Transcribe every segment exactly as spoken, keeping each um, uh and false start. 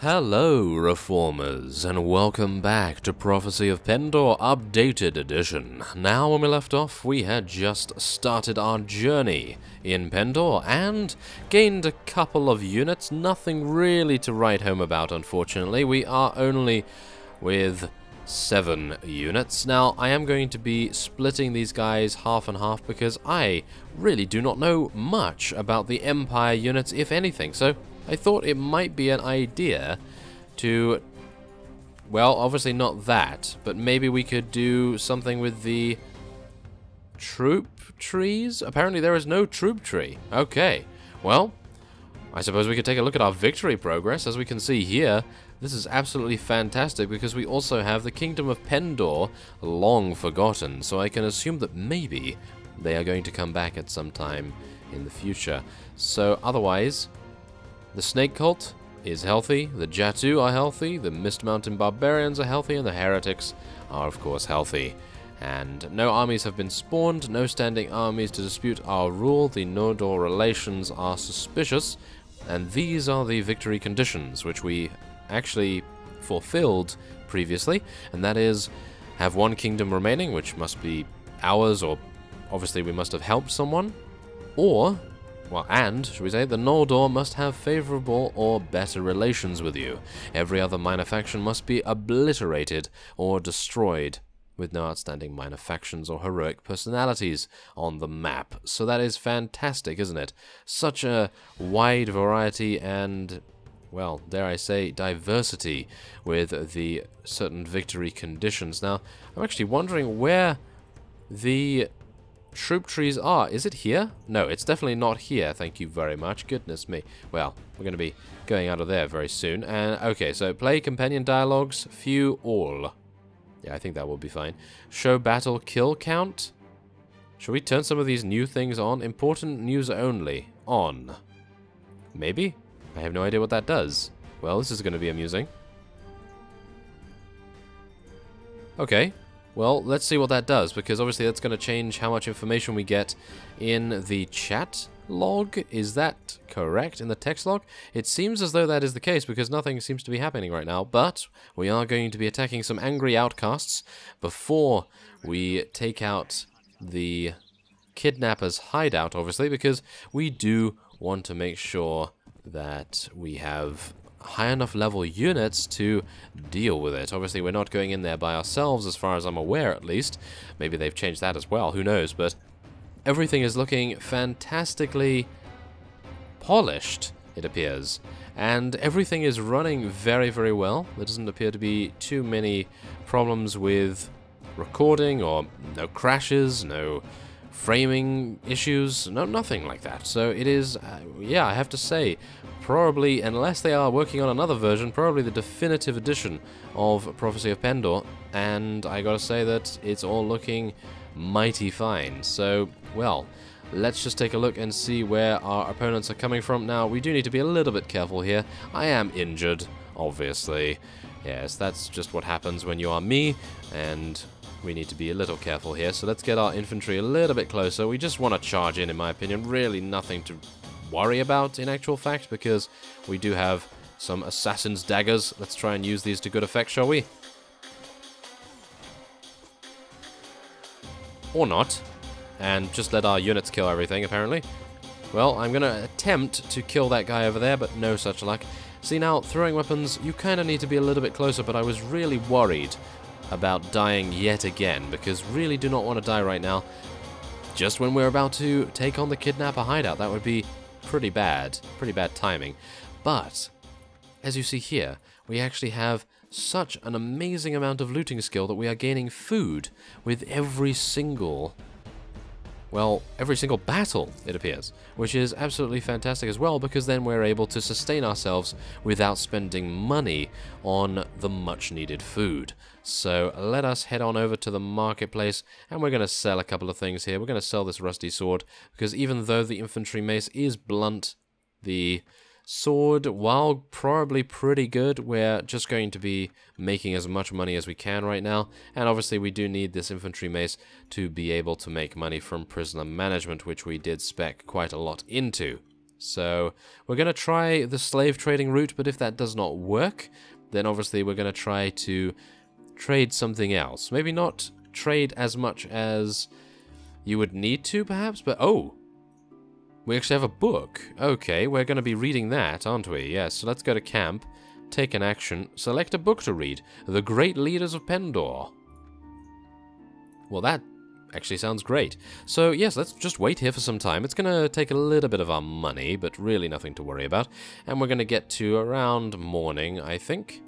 Hello, Reformers, and welcome back to Prophecy of Pendor Updated Edition. Now, when we left off, we had just started our journey in Pendor and gained a couple of units. Nothing really to write home about, unfortunately. We are only with seven units. Now, I am going to be splitting these guys half and half because I really do not know much about the Empire units, if anything, so I thought it might be an idea to, well, obviously not that, but maybe we could do something with the troop trees? Apparently there is no troop tree. Okay, well, I suppose we could take a look at our victory progress. As we can see here, this is absolutely fantastic because we also have the Kingdom of Pendor, long forgotten, so I can assume that maybe they are going to come back at some time in the future. So otherwise, the Snake Cult is healthy, the Jatu are healthy, the Mist Mountain Barbarians are healthy, and the Heretics are, of course, healthy. And no armies have been spawned, no standing armies to dispute our rule, the Noldor relations are suspicious, and these are the victory conditions, which we actually fulfilled previously, and that is have one kingdom remaining, which must be ours, or obviously we must have helped someone, or... Well, and, should we say, the Noldor must have favorable or better relations with you. Every other minor faction must be obliterated or destroyed, with no outstanding minor factions or heroic personalities on the map. So that is fantastic, isn't it? Such a wide variety and, well, dare I say, diversity with the certain victory conditions. Now, I'm actually wondering where the troop trees are. Is it here? No, it's definitely not here. Thank you very much. Goodness me. Well, we're going to be going out of there very soon. And okay, so play companion dialogues, few all. Yeah, I think that will be fine. Show battle kill count. Should we turn some of these new things on? Important news only. On. Maybe? I have no idea what that does. Well, this is going to be amusing. Okay. Well, let's see what that does, because obviously that's going to change how much information we get in the chat log. Is that correct, in the text log? It seems as though that is the case, because nothing seems to be happening right now, but we are going to be attacking some angry outcasts before we take out the kidnappers' hideout, obviously, because we do want to make sure that we have high enough level units to deal with it. Obviously, we're not going in there by ourselves, as far as I'm aware, at least. Maybe they've changed that as well, who knows, but everything is looking fantastically polished, it appears. And everything is running very, very well. There doesn't appear to be too many problems with recording, or no crashes, no framing issues, no, nothing like that. So it is, uh, yeah, I have to say, probably, unless they are working on another version, probably the definitive edition of Prophecy of Pendor, and I gotta say that it's all looking mighty fine. So, well, let's just take a look and see where our opponents are coming from. Now, we do need to be a little bit careful here. I am injured, obviously. Yes, that's just what happens when you are me, and we need to be a little careful here, so let's get our infantry a little bit closer. We just want to charge in, in my opinion. Really nothing to worry about, in actual fact, because we do have some assassin's daggers. Let's try and use these to good effect, shall we? Or not. And just let our units kill everything, apparently. Well, I'm going to attempt to kill that guy over there, but no such luck. See, now, throwing weapons, you kind of need to be a little bit closer, but I was really worried about dying yet again, because really do not want to die right now, just when we're about to take on the kidnapper hideout. That would be pretty bad, pretty bad timing. But as you see here, we actually have such an amazing amount of looting skill that we are gaining food with every single, well, every single battle, it appears, which is absolutely fantastic as well, because then we're able to sustain ourselves without spending money on the much-needed food. So let us head on over to the marketplace, and we're going to sell a couple of things here. We're going to sell this rusty sword, because even though the infantry mace is blunt, the sword, while probably pretty good, we're just going to be making as much money as we can right now. And obviously we do need this infantry mace to be able to make money from prisoner management, which we did spec quite a lot into. So we're going to try the slave trading route, but if that does not work, then obviously we're going to try to trade something else. Maybe not trade as much as you would need to, perhaps, but oh, we actually have a book. Okay, we're going to be reading that, aren't we? Yes, yeah, so let's go to camp, take an action, select a book to read, The Great Leaders of Pendor. Well, that actually sounds great. So yes, let's just wait here for some time. It's going to take a little bit of our money, but really nothing to worry about. And we're going to get to around morning, I think.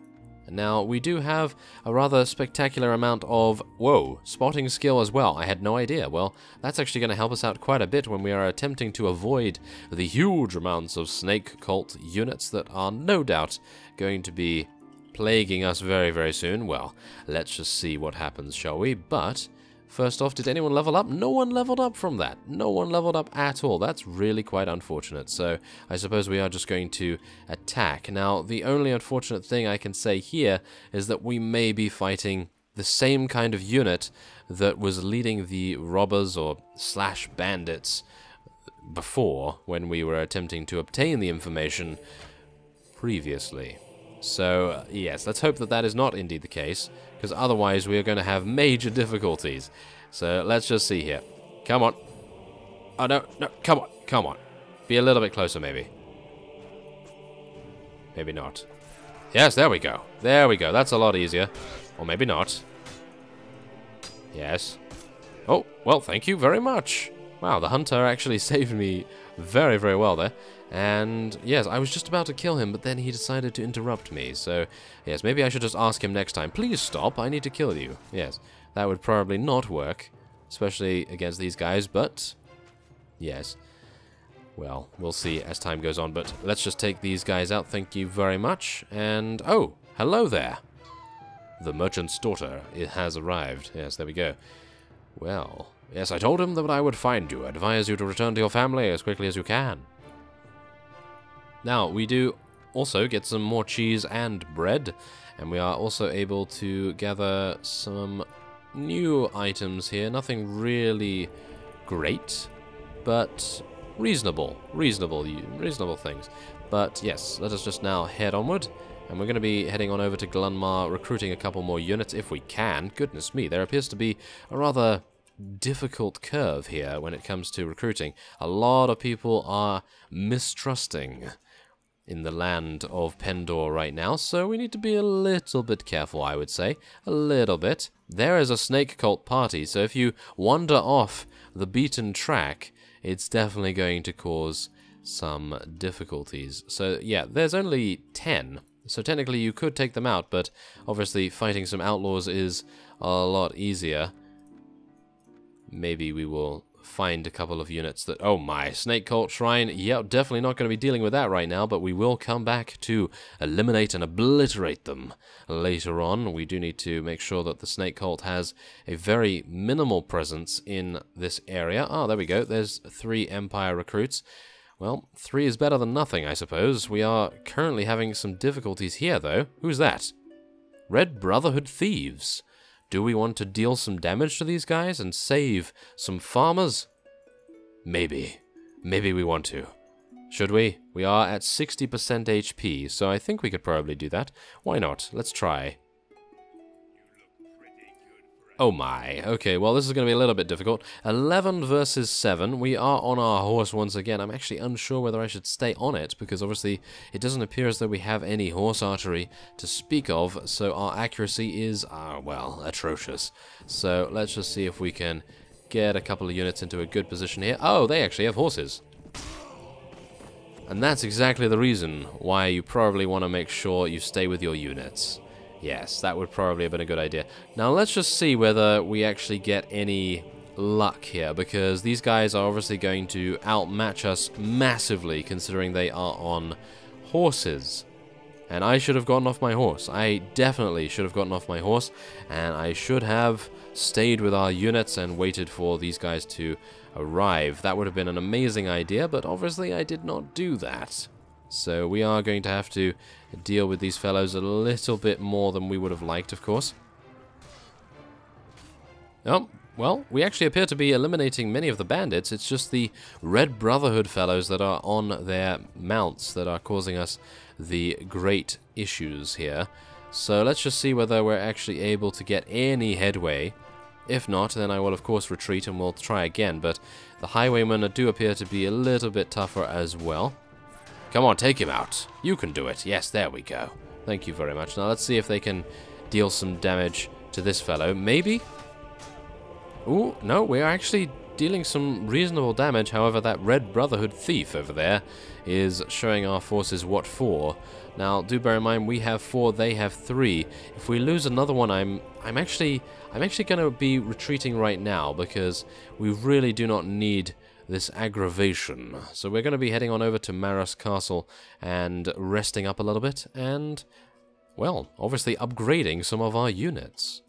Now, we do have a rather spectacular amount of, whoa, spotting skill as well. I had no idea. Well, that's actually going to help us out quite a bit when we are attempting to avoid the huge amounts of Snake Cult units that are no doubt going to be plaguing us very, very soon. Well, let's just see what happens, shall we? But first off, did anyone level up? No one leveled up from that. No one leveled up at all. That's really quite unfortunate. So I suppose we are just going to attack. Now, the only unfortunate thing I can say here is that we may be fighting the same kind of unit that was leading the robbers or slash bandits before when we were attempting to obtain the information previously. So, uh, yes, let's hope that that is not indeed the case, because otherwise we are going to have major difficulties. So, let's just see here. Come on. Oh, no, no, come on, come on. Be a little bit closer, maybe. Maybe not. Yes, there we go. There we go. That's a lot easier. Or maybe not. Yes. Oh, well, thank you very much. Wow, the hunter actually saved me very, very well there. And yes, I was just about to kill him, but then he decided to interrupt me. So yes, maybe I should just ask him next time, please stop, I need to kill you. Yes, that would probably not work, especially against these guys, but yes. Well, we'll see as time goes on, but let's just take these guys out. Thank you very much. And oh, hello there. The merchant's daughter has arrived. Yes, there we go. Well, yes, I told him that I would find you. I advise you to return to your family as quickly as you can. Now, we do also get some more cheese and bread, and we are also able to gather some new items here. Nothing really great, but reasonable, reasonable, reasonable things. But yes, let us just now head onward, and we're going to be heading on over to Glunmar, recruiting a couple more units if we can. Goodness me, there appears to be a rather difficult curve here when it comes to recruiting. A lot of people are mistrusting in the land of Pendor right now, so we need to be a little bit careful, I would say. A little bit. There is a Snake Cult party, so if you wander off the beaten track, it's definitely going to cause some difficulties. So, yeah, there's only ten. So technically you could take them out, but obviously fighting some outlaws is a lot easier. Maybe we will find a couple of units that... Oh my, Snake Cult Shrine. Yep, definitely not going to be dealing with that right now, but we will come back to eliminate and obliterate them later on. We do need to make sure that the Snake Cult has a very minimal presence in this area. Ah, there we go. There's three Empire recruits. Well, three is better than nothing, I suppose. We are currently having some difficulties here, though. Who's that? Red Brotherhood Thieves. Do we want to deal some damage to these guys and save some farmers? Maybe. Maybe we want to. Should we? We are at sixty percent H P, so I think we could probably do that. Why not? Let's try. Oh my. Okay, well, this is going to be a little bit difficult. eleven versus seven. We are on our horse once again. I'm actually unsure whether I should stay on it, because obviously it doesn't appear as though we have any horse archery to speak of, so our accuracy is, ah, well, atrocious. So let's just see if we can get a couple of units into a good position here. Oh, they actually have horses. And that's exactly the reason why you probably want to make sure you stay with your units. Yes, that would probably have been a good idea. Now, let's just see whether we actually get any luck here, because these guys are obviously going to outmatch us massively, considering they are on horses. And I should have gotten off my horse. I definitely should have gotten off my horse, and I should have stayed with our units and waited for these guys to arrive. That would have been an amazing idea, but obviously I did not do that. So we are going to have to deal with these fellows a little bit more than we would have liked, of course. Oh, Well, we actually appear to be eliminating many of the bandits. It's just the Red Brotherhood fellows that are on their mounts that are causing us the great issues here. So let's just see whether we're actually able to get any headway. If not, then I will of course retreat and we'll try again, but the highwaymen do appear to be a little bit tougher as well. Come on, take him out. You can do it. Yes, there we go. Thank you very much. Now let's see if they can deal some damage to this fellow. Maybe? Ooh, no, we're actually dealing some reasonable damage. However, that Red Brotherhood thief over there is showing our forces what for. Now, do bear in mind we have four, they have three. If we lose another one, I'm I'm actually I'm actually going to be retreating right now because we really do not need this aggravation. So we're going to be heading on over to Maras Castle and resting up a little bit and, well, obviously upgrading some of our units.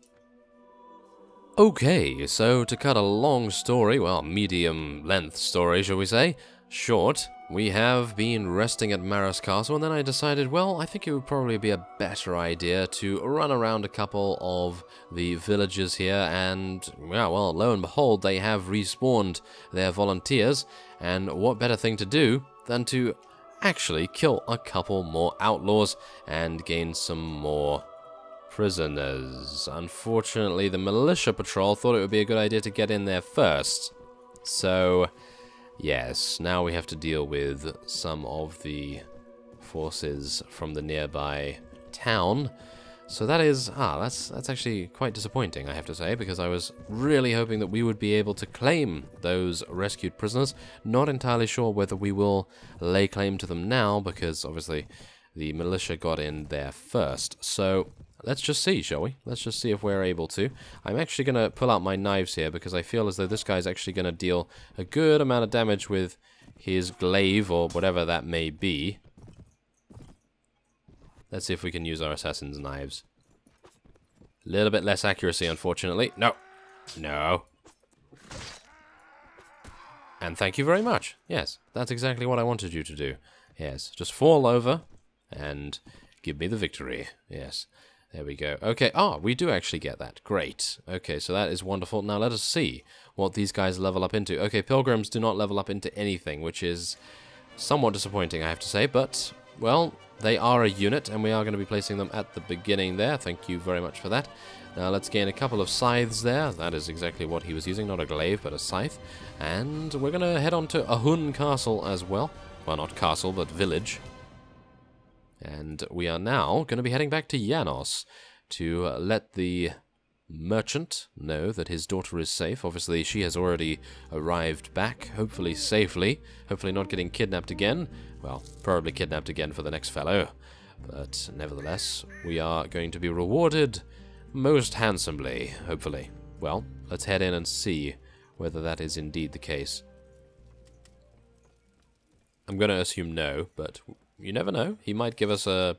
Okay, so to cut a long story, well, medium-length story, shall we say, short, we have been resting at Maras Castle, and then I decided, well, I think it would probably be a better idea to run around a couple of the villages here, and, yeah, well, lo and behold, they have respawned their volunteers, and what better thing to do than to actually kill a couple more outlaws and gain some more prisoners. Unfortunately, the militia patrol thought it would be a good idea to get in there first. So, yes, now we have to deal with some of the forces from the nearby town. So that is, ah, that's, that's actually quite disappointing, I have to say, because I was really hoping that we would be able to claim those rescued prisoners. Not entirely sure whether we will lay claim to them now, because obviously the militia got in there first. So let's just see, shall we? Let's just see if we're able to. I'm actually going to pull out my knives here because I feel as though this guy's actually going to deal a good amount of damage with his glaive or whatever that may be. Let's see if we can use our assassin's knives. A little bit less accuracy, unfortunately. No. No. And thank you very much. Yes, that's exactly what I wanted you to do. Yes, just fall over and give me the victory. Yes. There we go. Okay, ah, we do actually get that. Great. Okay, so that is wonderful. Now let us see what these guys level up into. Okay, pilgrims do not level up into anything, which is somewhat disappointing, I have to say, but, well, they are a unit, and we are going to be placing them at the beginning there. Thank you very much for that. Now let's gain a couple of scythes there. That is exactly what he was using, not a glaive, but a scythe. And we're going to head on to Ahun Castle as well. Well, not castle, but village. And we are now going to be heading back to Janos to uh, let the merchant know that his daughter is safe. Obviously, she has already arrived back, hopefully safely. Hopefully not getting kidnapped again. Well, probably kidnapped again for the next fellow. But nevertheless, we are going to be rewarded most handsomely, hopefully. Well, let's head in and see whether that is indeed the case. I'm going to assume no, but you never know. He might give us a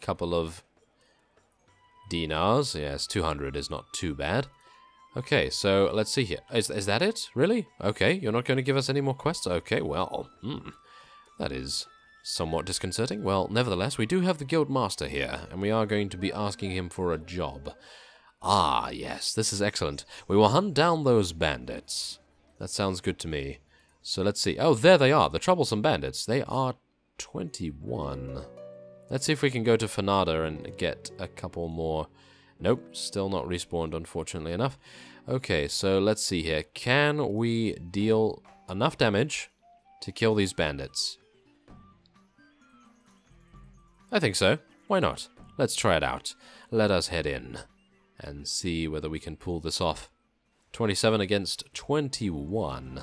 couple of dinars. Yes, two hundred is not too bad. Okay, so let's see here. Is, is that it? Really? Okay, you're not going to give us any more quests? Okay, well, hmm. That is somewhat disconcerting. Well, nevertheless, we do have the guild master here, and we are going to be asking him for a job. Ah, yes, this is excellent. We will hunt down those bandits. That sounds good to me. So let's see. Oh, there they are, the troublesome bandits. They are twenty-one. Let's see if we can go to Fanada and get a couple more. Nope, still not respawned, unfortunately enough. Okay, so let's see here. Can we deal enough damage to kill these bandits? I think so. Why not? Let's try it out. Let us head in and see whether we can pull this off. twenty-seven against twenty-one.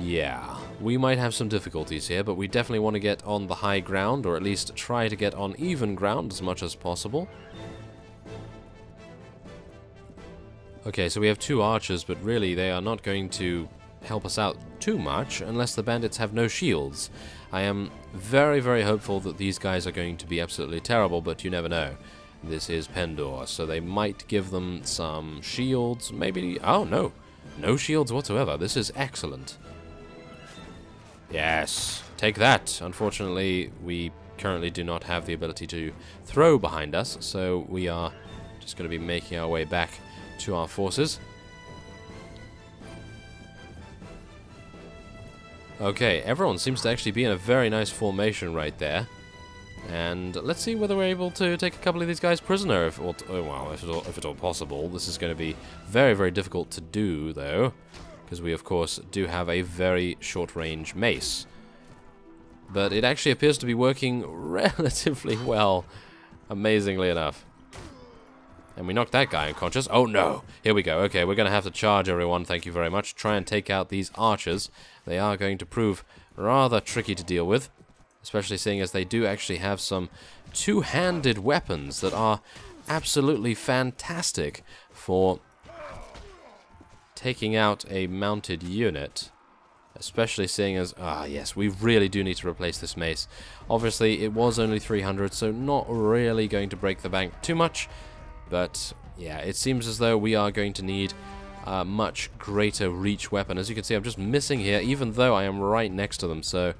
Yeah, we might have some difficulties here, but we definitely want to get on the high ground, or at least try to get on even ground as much as possible. Okay, so we have two archers, but really they are not going to help us out too much unless the bandits have no shields. I am very, very hopeful that these guys are going to be absolutely terrible, but you never know. This is Pendor, so they might give them some shields, maybe. Oh, no. No shields whatsoever. This is excellent. Yes, take that. Unfortunately, we currently do not have the ability to throw behind us, so we are just going to be making our way back to our forces. Okay, everyone seems to actually be in a very nice formation right there. And let's see whether we're able to take a couple of these guys prisoner, if all, oh well, if it's all, if it's all possible. This is going to be very, very difficult to do, though, because we, of course, do have a very short-range mace. But it actually appears to be working relatively well, amazingly enough. And we knocked that guy unconscious. Oh, no. Here we go. Okay, we're going to have to charge everyone. Thank you very much. Try and take out these archers. They are going to prove rather tricky to deal with, especially seeing as they do actually have some two-handed weapons that are absolutely fantastic for taking out a mounted unit. Especially seeing as, ah yes, we really do need to replace this mace. Obviously, it was only three hundred, so not really going to break the bank too much. But yeah, it seems as though we are going to need a much greater reach weapon. As you can see, I'm just missing here, even though I am right next to them. So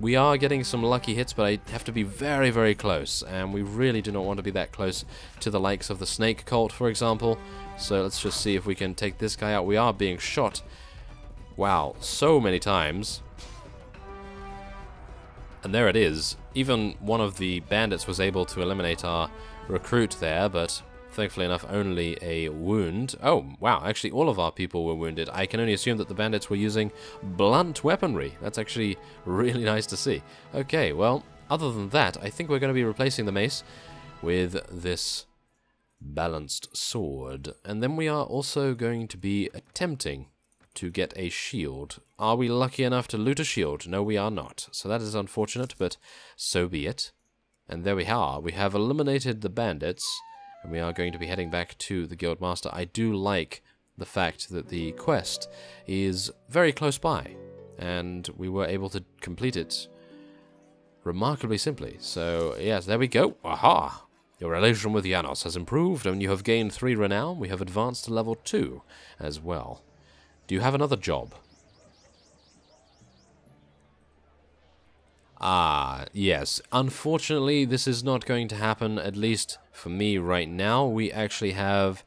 we are getting some lucky hits, but I have to be very, very close. And we really do not want to be that close to the likes of the Snake Cult, for example. So let's just see if we can take this guy out. We are being shot. Wow, so many times. And there it is. Even one of the bandits was able to eliminate our recruit there, but thankfully enough, only a wound. Oh, wow, actually all of our people were wounded. I can only assume that the bandits were using blunt weaponry. That's actually really nice to see. Okay, well, other than that, I think we're going to be replacing the mace with this balanced sword. And then we are also going to be attempting to get a shield. Are we lucky enough to loot a shield? No, we are not. So that is unfortunate, but so be it. And there we are. We have eliminated the bandits, and we are going to be heading back to the Guildmaster. I do like the fact that the quest is very close by, and we were able to complete it remarkably simply. So, yes, there we go. Aha! Your relation with Janos has improved, and you have gained three renown. We have advanced to level two as well. Do you have another job? Ah, yes. Unfortunately, this is not going to happen, at least for me right now. We actually have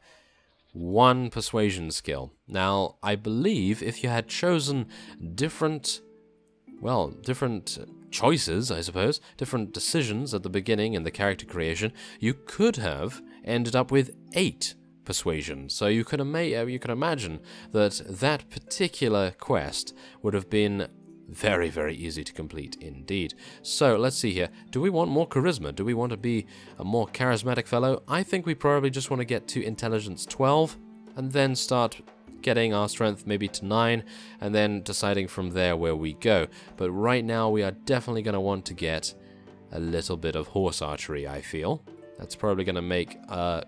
one persuasion skill. Now, I believe if you had chosen different, well, different choices, I suppose, different decisions at the beginning in the character creation, you could have ended up with eight persuasion. So you can, ama you can imagine that that particular quest would have been very, very easy to complete indeed. So let's see here. Do we want more charisma? Do we want to be a more charismatic fellow? I think we probably just want to get to intelligence twelve and then start getting our strength maybe to nine and then deciding from there where we go. But right now we are definitely going to want to get a little bit of horse archery, I feel. That's probably going to make a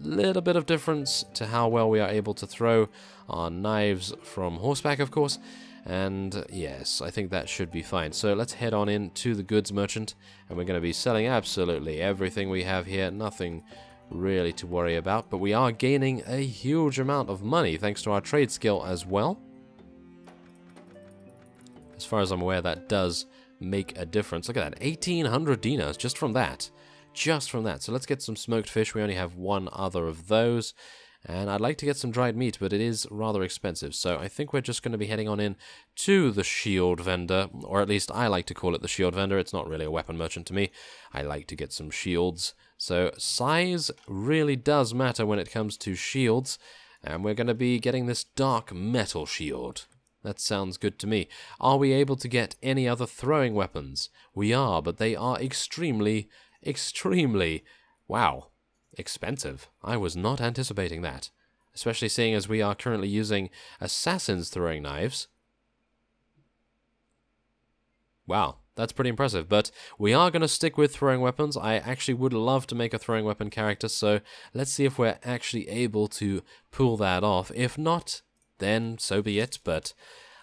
little bit of difference to how well we are able to throw our knives from horseback, of course. And yes, I think that should be fine. So let's head on in to the goods merchant, and we're going to be selling absolutely everything we have here. Nothing really to worry about, but we are gaining a huge amount of money thanks to our trade skill as well. As far as I'm aware, that does make a difference. Look at that, eighteen hundred dinars just from that. Just from that. So let's get some smoked fish. We only have one other of those. And I'd like to get some dried meat, but it is rather expensive. So I think we're just going to be heading on in to the shield vendor. Or at least I like to call it the shield vendor. It's not really a weapon merchant to me. I like to get some shields. So size really does matter when it comes to shields. And we're going to be getting this dark metal shield. That sounds good to me. Are we able to get any other throwing weapons? We are, but they are extremely... extremely, wow, expensive. I was not anticipating that, especially seeing as we are currently using assassins throwing knives. Wow, that's pretty impressive, but we are going to stick with throwing weapons. I actually would love to make a throwing weapon character, so let's see if we're actually able to pull that off. If not, then so be it, but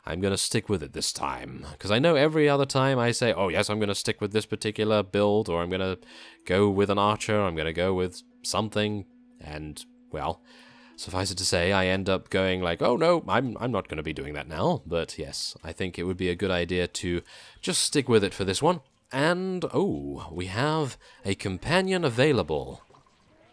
I'm going to stick with it this time, because I know every other time I say, oh yes, I'm going to stick with this particular build, or I'm going to go with an archer, I'm going to go with something, and, well, suffice it to say, I end up going like, oh no, I'm, I'm not going to be doing that now, but yes, I think it would be a good idea to just stick with it for this one. And, oh, we have a companion available.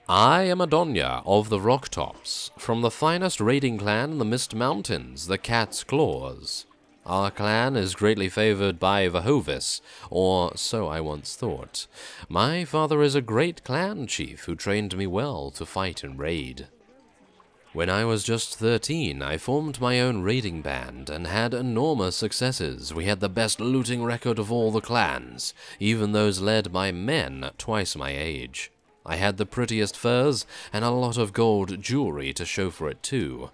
I am Adonia of the Rocktops, from the finest raiding clan in the Mist Mountains, the Cat's Claws. Our clan is greatly favored by Vahovis, or so I once thought. My father is a great clan chief who trained me well to fight and raid. When I was just thirteen, I formed my own raiding band and had enormous successes. We had the best looting record of all the clans, even those led by men twice my age. I had the prettiest furs and a lot of gold jewelry to show for it too.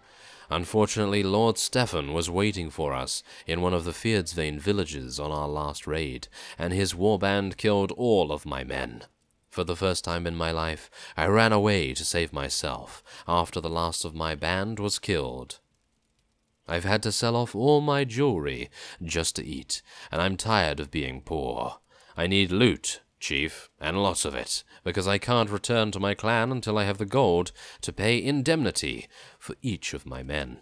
Unfortunately, Lord Stefan was waiting for us in one of the Fiordsvane villages on our last raid, and his warband killed all of my men. For the first time in my life, I ran away to save myself after the last of my band was killed. I've had to sell off all my jewelry just to eat, and I'm tired of being poor. I need loot, Chief, and lots of it, because I can't return to my clan until I have the gold to pay indemnity for each of my men.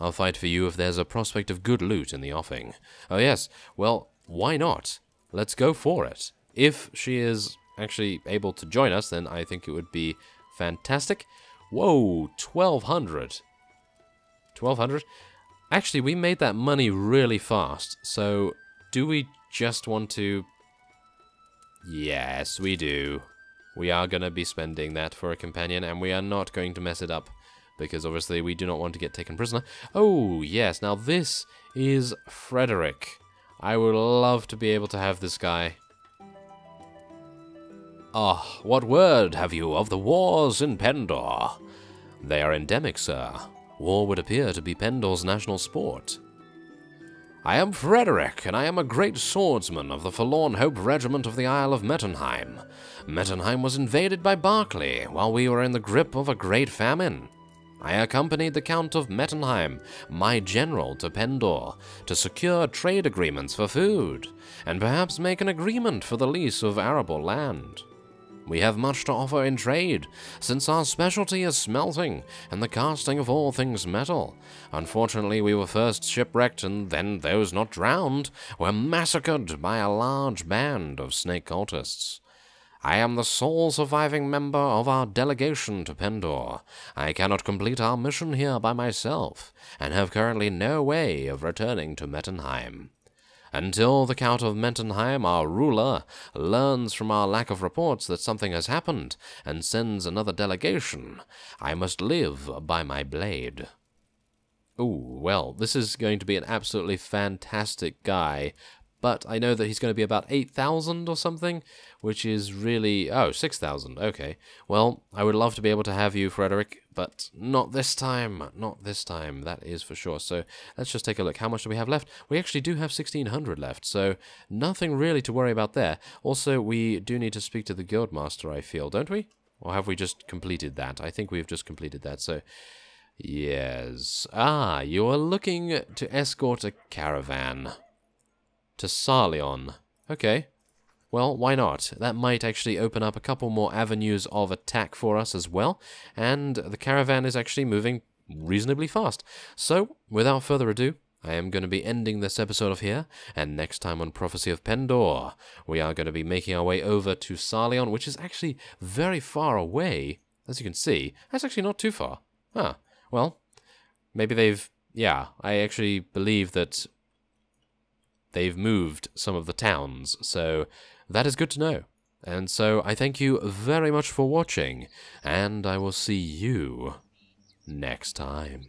I'll fight for you if there's a prospect of good loot in the offing. Oh yes, well, why not? Let's go for it. If she is actually able to join us, then I think it would be fantastic. Whoa, twelve hundred. twelve hundred? Actually, we made that money really fast, so do we just want to... Yes, we do. We are going to be spending that for a companion, and we are not going to mess it up, because obviously we do not want to get taken prisoner. Oh, yes. Now, this is Frederick. I would love to be able to have this guy. Ah, oh, what word have you of the wars in Pendor? They are endemic, sir. War would appear to be Pendor's national sport. I am Frederick, and I am a great swordsman of the Forlorn Hope Regiment of the Isle of Mettenheim. Mettenheim was invaded by Barclay while we were in the grip of a great famine. I accompanied the Count of Mettenheim, my general, to Pendor to secure trade agreements for food, and perhaps make an agreement for the lease of arable land. We have much to offer in trade, since our specialty is smelting and the casting of all things metal. Unfortunately, we were first shipwrecked, and then those not drowned were massacred by a large band of snake cultists. I am the sole surviving member of our delegation to Pendor. I cannot complete our mission here by myself, and have currently no way of returning to Mettenheim. Until the Count of Mettenheim, our ruler, learns from our lack of reports that something has happened and sends another delegation, I must live by my blade. Ooh, well, this is going to be an absolutely fantastic guy, but I know that he's going to be about eight thousand or something, which is really... Oh, six thousand, okay. Well, I would love to be able to have you, Frederick, but not this time, not this time, that is for sure. So let's just take a look. How much do we have left? We actually do have sixteen hundred left, so nothing really to worry about there. Also, we do need to speak to the Guildmaster, I feel, don't we? Or have we just completed that? I think we've just completed that, so... Yes. Ah, you are looking to escort a caravan to Sarleon. Okay. Well, why not? That might actually open up a couple more avenues of attack for us as well, and the caravan is actually moving reasonably fast. So, without further ado, I am going to be ending this episode of here, and next time on Prophecy of Pendor, we are going to be making our way over to Sarleon, which is actually very far away, as you can see. That's actually not too far. Ah, well, maybe they've... Yeah, I actually believe that they've moved some of the towns, so that is good to know. And so I thank you very much for watching, and I will see you next time.